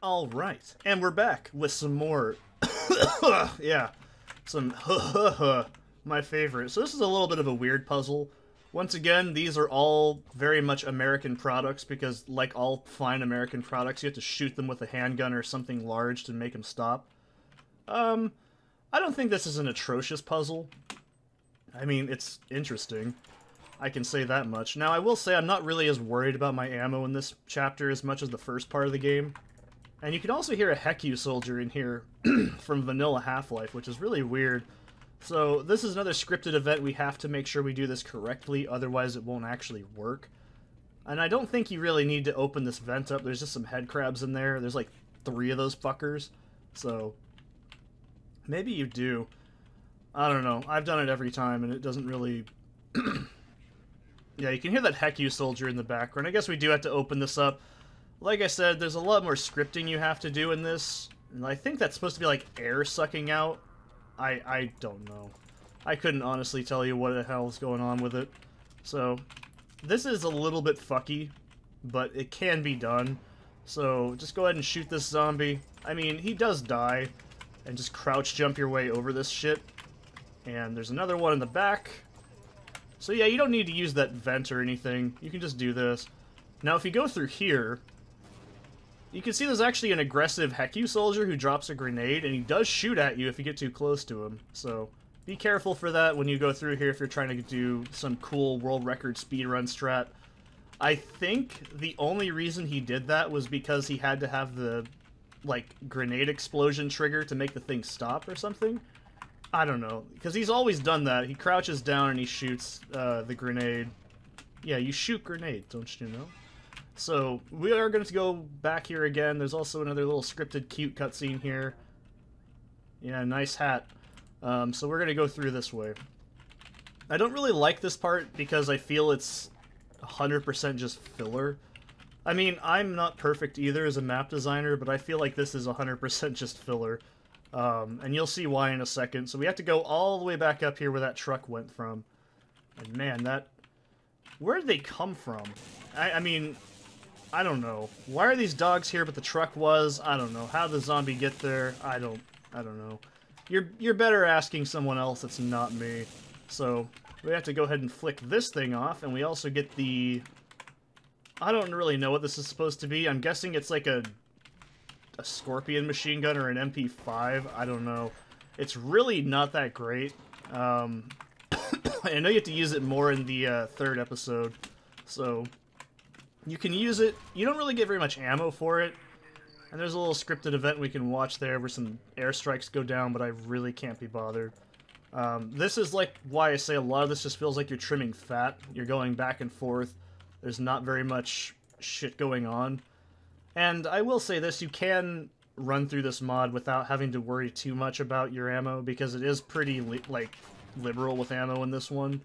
All right, and we're back with some more, yeah, some my favorite. So this is a little bit of a weird puzzle. Once again, these are all very much American products because, like all fine American products, you have to shoot them with a handgun or something large to make them stop. I don't think this is an atrocious puzzle. I mean, it's interesting. I can say that much. Now, I will say I'm not really as worried about my ammo in this chapter as much as the first part of the game. And you can also hear a HECU soldier in here from vanilla Half-Life, which is really weird. So this is another scripted event. We have to make sure we do this correctly, otherwise it won't actually work. And I don't think you really need to open this vent up. There's just some headcrabs in there. There's like 3 of those fuckers. So maybe you do. I don't know. I've done it every time, and it doesn't really... Yeah, you can hear that HECU soldier in the background. I guess we do have to open this up. Like I said, there's a lot more scripting you have to do in this. And I think that's supposed to be like air sucking out. I don't know. I couldn't honestly tell you what the hell's going on with it. So, this is a little bit fucky, but it can be done. So, just go ahead and shoot this zombie. I mean, he does die. And just crouch jump your way over this shit. And there's another one in the back. So yeah, you don't need to use that vent or anything. You can just do this. Now, if you go through here... you can see there's actually an aggressive HECU soldier who drops a grenade, and he does shoot at you if you get too close to him. So be careful for that when you go through here if you're trying to do some cool world record speedrun strat. I think the only reason he did that was because he had to have the, like, grenade explosion trigger to make the thing stop or something. I don't know, because he's always done that. He crouches down and he shoots the grenade. Yeah, you shoot grenade, don't you know? So, we are going to go back here again. There's also another little scripted cute cutscene here. Yeah, nice hat. So we're going to go through this way. I don't really like this part because I feel it's 100% just filler. I mean, I'm not perfect either as a map designer, but I feel like this is 100% just filler. And you'll see why in a second. So we have to go all the way back up here where that truck went from. And man, that... where did they come from? I mean... I don't know. Why are these dogs here but the truck was? I don't know. How did the zombie get there? I don't know. You're better asking someone else that's not me. So, we have to go ahead and flick this thing off, and we also get the... I don't really know what this is supposed to be. I'm guessing it's like a scorpion machine gun or an MP5. I don't know. It's really not that great. I know you have to use it more in the third episode, so... you can use it. You don't really get very much ammo for it. And there's a little scripted event we can watch there where some airstrikes go down, but I really can't be bothered. This is like why I say a lot of this just feels like you're trimming fat. You're going back and forth. There's not very much shit going on. And I will say this, you can run through this mod without having to worry too much about your ammo, because it is pretty, liberal with ammo in this one.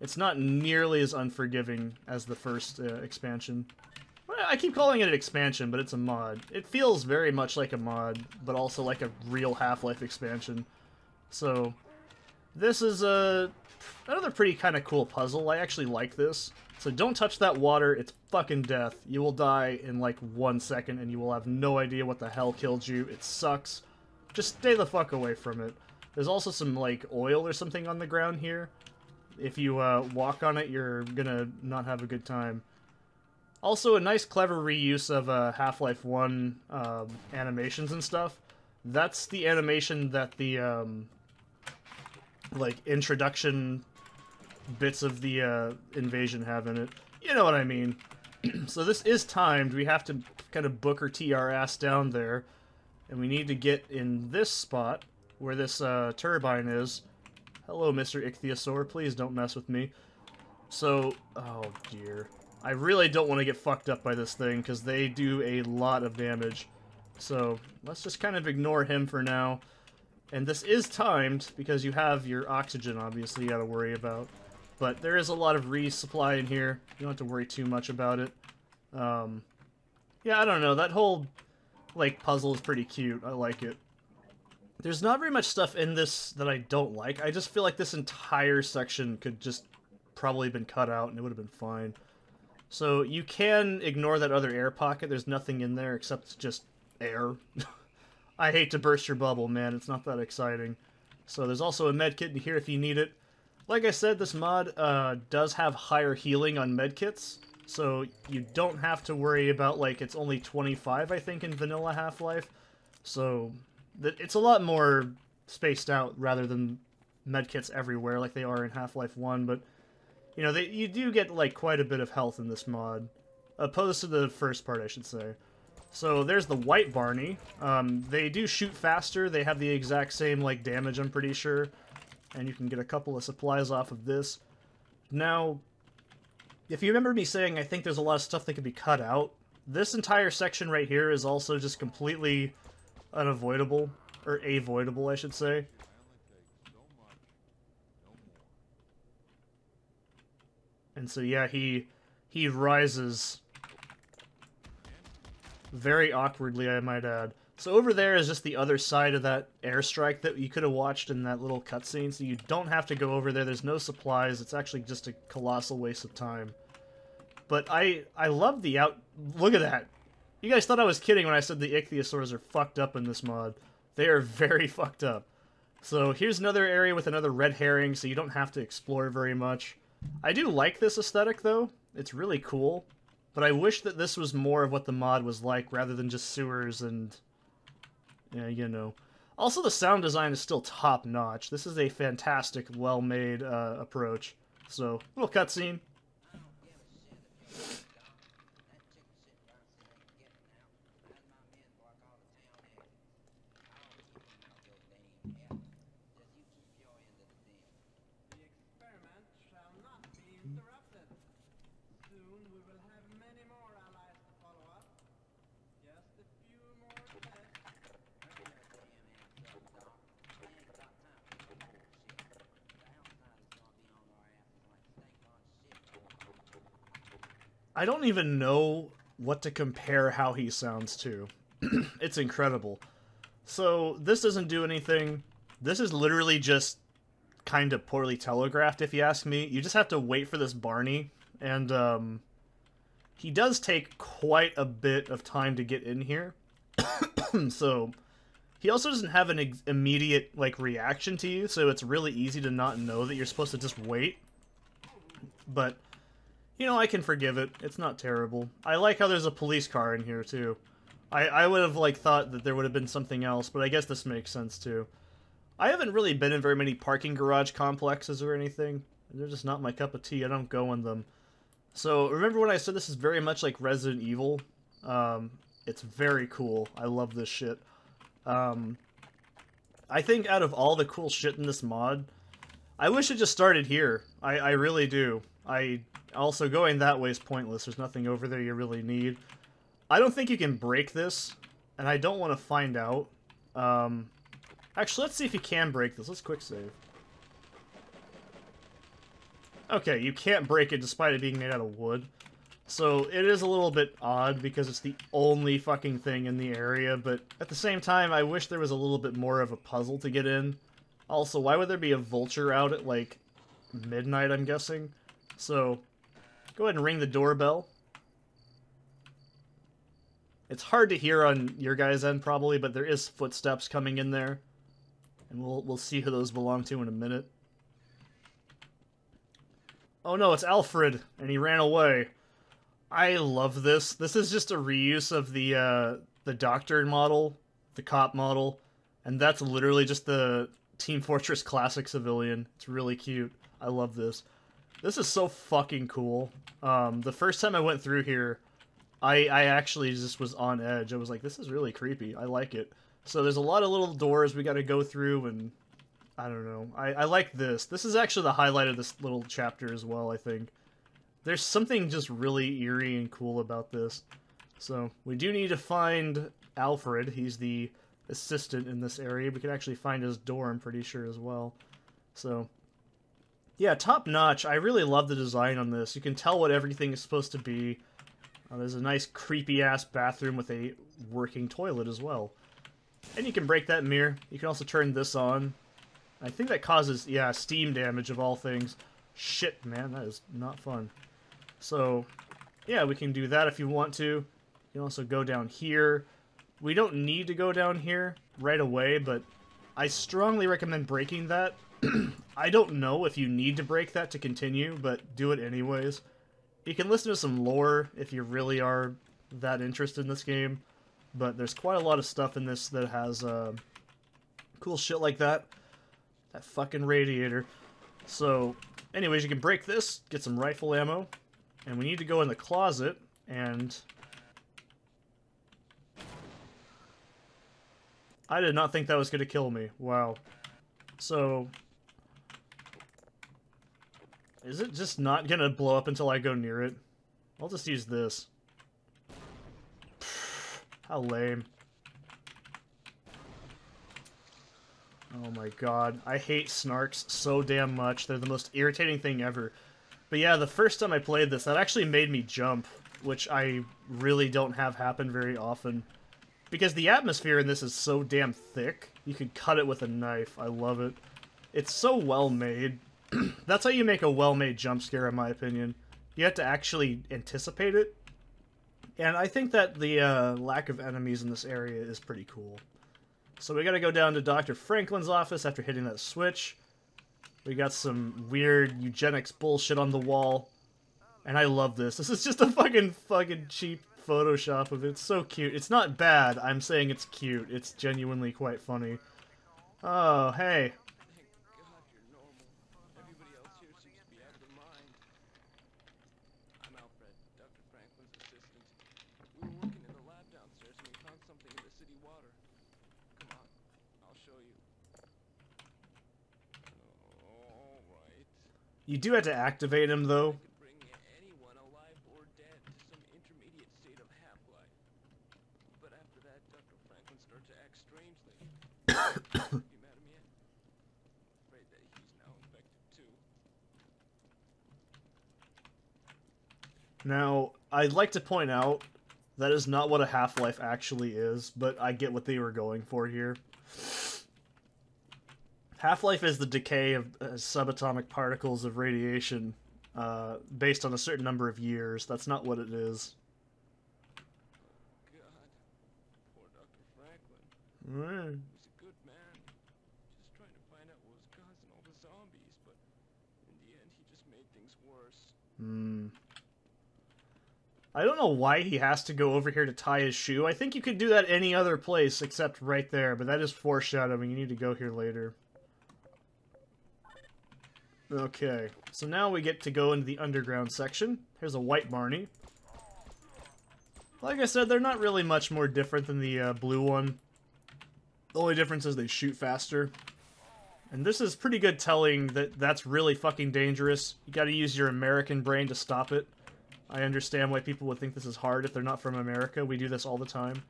It's not nearly as unforgiving as the first expansion. I keep calling it an expansion, but it's a mod. It feels very much like a mod, but also like a real Half-Life expansion. So, this is another pretty kind of cool puzzle. I actually like this. So don't touch that water, it's fucking death. You will die in like 1 second and you will have no idea what the hell killed you. It sucks. Just stay the fuck away from it. There's also some like oil or something on the ground here. If you walk on it, you're gonna not have a good time. Also, a nice clever reuse of Half-Life 1 animations and stuff. That's the animation that the introduction bits of the invasion have in it. You know what I mean. So this is timed. We have to kind of Booker T our ass down there, and we need to get in this spot where this turbine is. Hello, Mr. Ichthyosaur, please don't mess with me. So, oh dear. I really don't want to get fucked up by this thing, because they do a lot of damage. So, let's just kind of ignore him for now. And this is timed, because you have your oxygen, obviously, you gotta worry about. But there is a lot of resupply in here. You don't have to worry too much about it. Yeah, I don't know, that whole, puzzle is pretty cute. I like it. There's not very much stuff in this that I don't like. I just feel like this entire section could just probably been cut out and it would have been fine. So you can ignore that other air pocket. There's nothing in there except just air. I hate to burst your bubble, man. It's not that exciting. So there's also a medkit in here if you need it. Like I said, this mod does have higher healing on medkits, so you don't have to worry about, like, it's only 25, I think, in vanilla Half-Life. So it's a lot more spaced out rather than medkits everywhere like they are in Half-Life 1, but, you know, you do get, like, quite a bit of health in this mod. Opposed to the first part, I should say. So there's the white Barney. They do shoot faster. They have the exact same, like, damage, I'm pretty sure. And you can get a couple of supplies off of this. Now, if you remember me saying I think there's a lot of stuff that can be cut out, this entire section right here is also just completely unavoidable. Or avoidable, I should say. And so, yeah, he rises very awkwardly, I might add. So over there is just the other side of that airstrike that you could have watched in that little cutscene, so you don't have to go over there. There's no supplies. It's actually just a colossal waste of time. But I love the look at that. You guys thought I was kidding when I said the ichthyosaurs are fucked up in this mod. They are very fucked up. So here's another area with another red herring, so you don't have to explore very much. I do like this aesthetic, though. It's really cool. But I wish that this was more of what the mod was like, rather than just sewers and... yeah, you know. Also, the sound design is still top-notch. This is a fantastic, well-made approach. So, little cutscene. I don't even know what to compare how he sounds to. It's incredible. So, this doesn't do anything. This is literally just kind of poorly telegraphed, if you ask me. You just have to wait for this Barney, and he does take quite a bit of time to get in here. So, he also doesn't have an immediate, like, reaction to you, so it's really easy to not know that you're supposed to just wait. But... you know, I can forgive it. It's not terrible. I like how there's a police car in here, too. I would have, like, thought that there would have been something else, but I guess this makes sense, too. I haven't really been in very many parking garage complexes or anything. They're just not my cup of tea. I don't go in them. So, remember when I said this is very much like Resident Evil? It's very cool. I love this shit. I think out of all the cool shit in this mod, I wish it just started here. I really do. Also, going that way is pointless. There's nothing over there you really need. I don't think you can break this, and I don't want to find out. Actually, let's see if you can break this. Let's quick save. Okay, you can't break it despite it being made out of wood. So, it is a little bit odd because it's the only fucking thing in the area, but at the same time, I wish there was a little bit more of a puzzle to get in. Also, why would there be a vulture out at, like, midnight, I'm guessing? So... go ahead and ring the doorbell. It's hard to hear on your guys' end, probably, but there is footsteps coming in there. And we'll see who those belong to in a minute. Oh no, it's Alfred, and he ran away. I love this. This is just a reuse of the doctor model, the cop model, and that's literally just the Team Fortress Classic civilian. It's really cute. I love this. This is so fucking cool. The first time I went through here, I actually just was on edge. I was like, this is really creepy. I like it. So there's a lot of little doors we gotta go through, and I don't know. I like this. This is actually the highlight of this little chapter as well, I think. There's something just really eerie and cool about this. So we do need to find Alfred. He's the assistant in this area. We can actually find his door, I'm pretty sure, as well. So... yeah, top-notch. I really love the design on this. You can tell what everything is supposed to be. There's a nice creepy-ass bathroom with a working toilet as well. And you can break that mirror. You can also turn this on. I think that causes, yeah, steam damage of all things. Shit, man, that is not fun. So, yeah, we can do that if you want to. You can also go down here. We don't need to go down here right away, but I strongly recommend breaking that. I don't know if you need to break that to continue, but do it anyways. You can listen to some lore if you really are that interested in this game, but there's quite a lot of stuff in this that has cool shit like that. That fucking radiator. So, anyways, you can break this, get some rifle ammo, and we need to go in the closet and... I did not think that was going to kill me. Wow. So... is it just not going to blow up until I go near it? I'll just use this. How lame. Oh my god. I hate snarks so damn much. They're the most irritating thing ever. But yeah, the first time I played this, that actually made me jump, which I really don't have happen very often. Because the atmosphere in this is so damn thick, you can cut it with a knife. I love it. It's so well made. That's how you make a well-made jump scare, in my opinion. You have to actually anticipate it. And I think that the lack of enemies in this area is pretty cool. So we gotta go down to Dr. Franklin's office after hitting that switch. We got some weird eugenics bullshit on the wall. And I love this. This is just a fucking cheap Photoshop of it. It's so cute. It's not bad. I'm saying it's cute. It's genuinely quite funny. Oh, hey. You do have to activate him, though. Bring anyone alive or dead to some intermediate state of half-life. But after that, Dr. Franklin starts to act strangely. You mad at me yet? Afraid that he's now infected too. Now, I'd like to point out that is not what a Half-Life actually is, but I get what they were going for here. Half-Life is the decay of subatomic particles of radiation based on a certain number of years. That's not what it is. God. Poor Dr. Franklin. He was a good man. Just trying to find out what was causing all the zombies, but in the end he just made things worse. I don't know why he has to go over here to tie his shoe. I think you could do that any other place except right there, but that is foreshadowing. You need to go here later. Okay, so now we get to go into the underground section. Here's a white Barney. Like I said, they're not really much more different than the blue one. The only difference is they shoot faster. And this is pretty good telling that that's really fucking dangerous. You gotta use your American brain to stop it. I understand why people would think this is hard if they're not from America. We do this all the time.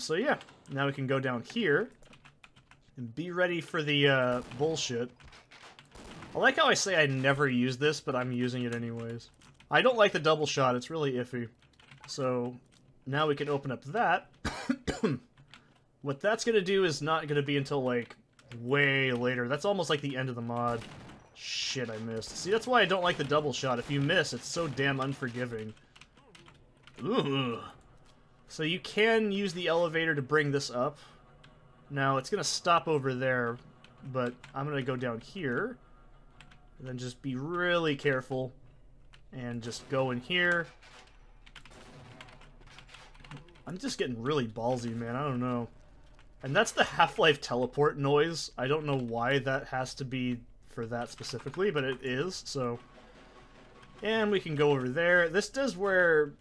So yeah, now we can go down here and be ready for the bullshit. I like how I say I never use this, but I'm using it anyways. I don't like the double shot, it's really iffy. So, now we can open up that. What that's gonna do is not gonna be until, like, way later. That's almost like the end of the mod. Shit, I missed. See, that's why I don't like the double shot. If you miss, it's so damn unforgiving. Ooh. So you can use the elevator to bring this up. Now, it's gonna stop over there, but I'm gonna go down here. And then just be really careful and just go in here. I'm just getting really ballsy, man. I don't know. And that's the Half-Life teleport noise. I don't know why that has to be for that specifically, but it is, so. And we can go over there. This is where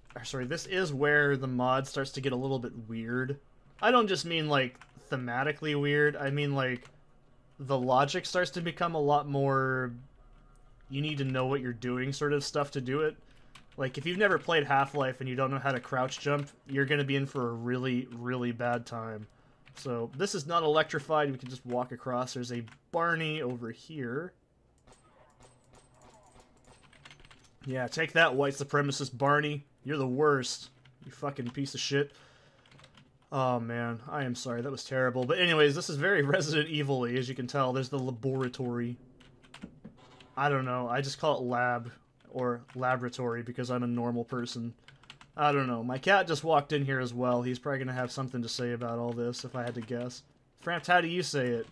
the mod starts to get a little bit weird. I don't just mean like thematically weird. I mean like the logic starts to become a lot more you need to know what you're doing sort of stuff to do it. Like, if you've never played Half-Life and you don't know how to crouch jump, you're going to be in for a really, really bad time. So, this is not electrified. We can just walk across. There's a Barney over here. Yeah, take that, white supremacist Barney. You're the worst. You fucking piece of shit. Oh, man. I am sorry. That was terrible. But anyways, this is very Resident Evil-y, as you can tell. There's the laboratory. I don't know, I just call it lab, or laboratory, because I'm a normal person. I don't know. My cat just walked in here as well. He's probably going to have something to say about all this, if I had to guess. Frampt, how do you say it?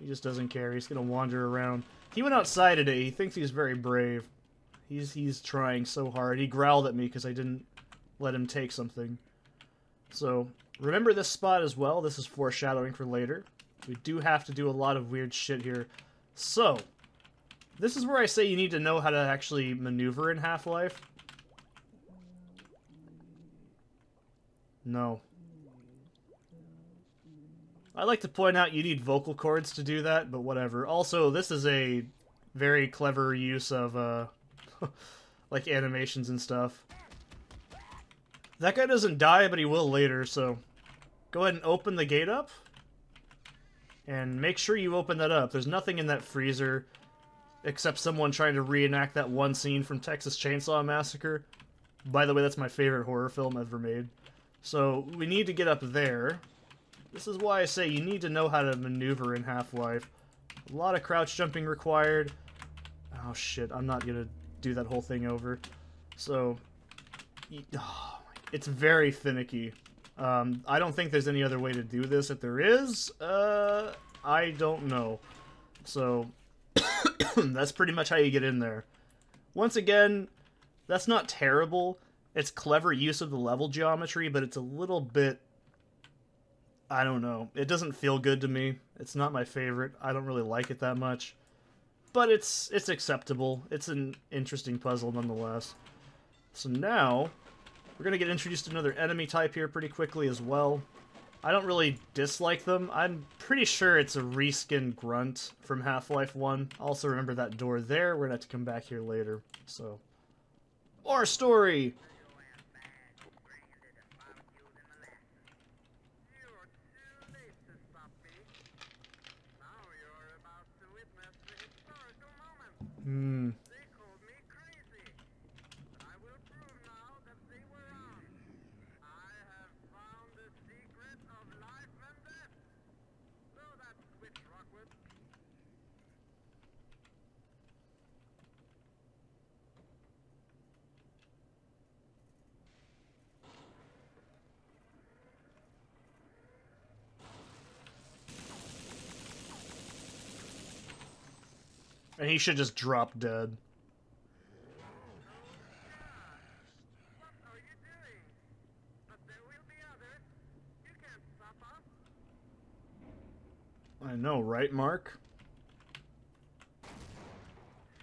He just doesn't care. He's going to wander around. He went outside today. He thinks he's very brave. He's trying so hard. He growled at me because I didn't let him take something. So, remember this spot as well. This is foreshadowing for later. We do have to do a lot of weird shit here. So, this is where I say you need to know how to actually maneuver in Half-Life. No. I like to point out you need vocal cords to do that, but whatever. Also, this is a very clever use of, like, animations and stuff. That guy doesn't die, but he will later, so go ahead and open the gate up. And make sure you open that up. There's nothing in that freezer except someone trying to reenact that one scene from Texas Chainsaw Massacre. By the way, that's my favorite horror film ever made. So, we need to get up there. This is why I say you need to know how to maneuver in Half-Life. A lot of crouch jumping required. Oh shit, I'm not gonna do that whole thing over. So, it's very finicky. I don't think there's any other way to do this. If there is, I don't know. So, that's pretty much how you get in there. Once again, that's not terrible. It's clever use of the level geometry, but it's a little bit... I don't know. It doesn't feel good to me. It's not my favorite. I don't really like it that much. But it's acceptable. It's an interesting puzzle nonetheless. So now... we're going to get introduced to another enemy type here pretty quickly as well. I don't really dislike them. I'm pretty sure it's a reskin grunt from Half-Life 1. Also remember that door there. We're going to have to come back here later. So, more story! Hmm... and he should just drop dead. What are you doing? But there will be others. You can't stop us. I know, right, Mark?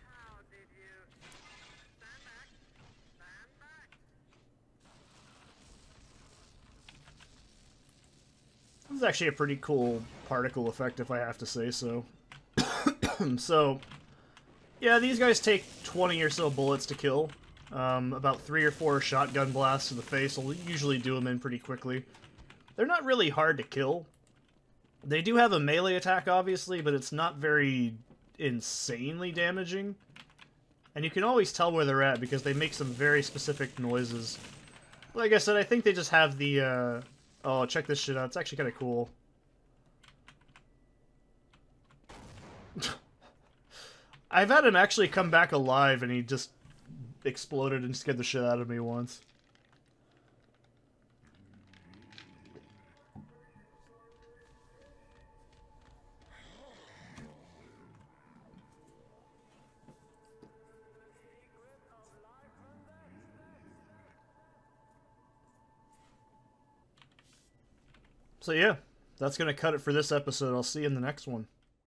How did you... stand back. Stand back. This is actually a pretty cool particle effect, if I have to say so. So... yeah, these guys take 20 or so bullets to kill. About 3 or 4 shotgun blasts to the face will usually do them in pretty quickly. They're not really hard to kill. They do have a melee attack, obviously, but it's not very insanely damaging. And you can always tell where they're at because they make some very specific noises. Like I said, I think they just have the... oh, check this shit out. It's actually kind of cool. I've had him actually come back alive, and he just exploded and scared the shit out of me once. So yeah, that's going to cut it for this episode. I'll see you in the next one.